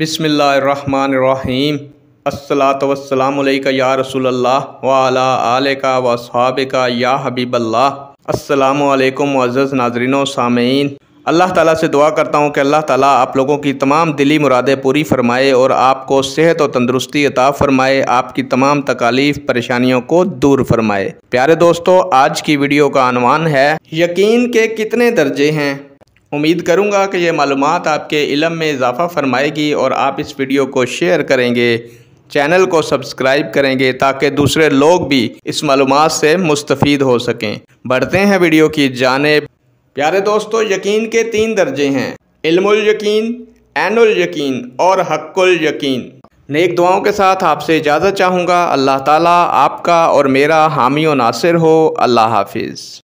बिस्मिल्लाहिर्रहमानिर्रहीम। अस्सलातु वस्सलामु अलैका या रसूलल्लाह व अला आलिका व अस्हाबिका या हबीबल्लाह। अस्सलामु अलैकुम अज़ीज़ नाज़रीन व सामीन। अल्लाह ताला से दुआ करता हूँ कि अल्लाह ताला आप लोगों की तमाम दिली मुरादें पूरी फ़रमाए और आपको सेहत और तंदुरुस्ती अता फ़रमाए, आपकी तमाम तकालीफ़ परेशानियों को दूर फरमाए। प्यारे दोस्तों, आज की वीडियो का अनवान है यकीन के कितने दर्जे हैं। उम्मीद करूँगा कि ये मालूमात आपके इल्म में इजाफ़ा फरमाएगी और आप इस वीडियो को शेयर करेंगे, चैनल को सब्सक्राइब करेंगे ताकि दूसरे लोग भी इस मालूमात से मुस्तफ़ीद हो सकें। बढ़ते हैं वीडियो की जानिब। प्यारे दोस्तों, यकीन के तीन दर्जे हैं, इल्मुल यकीन, ऐनुल यकीन और हक़्क़ुल यकीन। नेक दुआओं के साथ आपसे इजाज़त चाहूँगा। अल्लाह ताला आपका और मेरा हामी और नासिर हो। अल्लाह हाफिज़।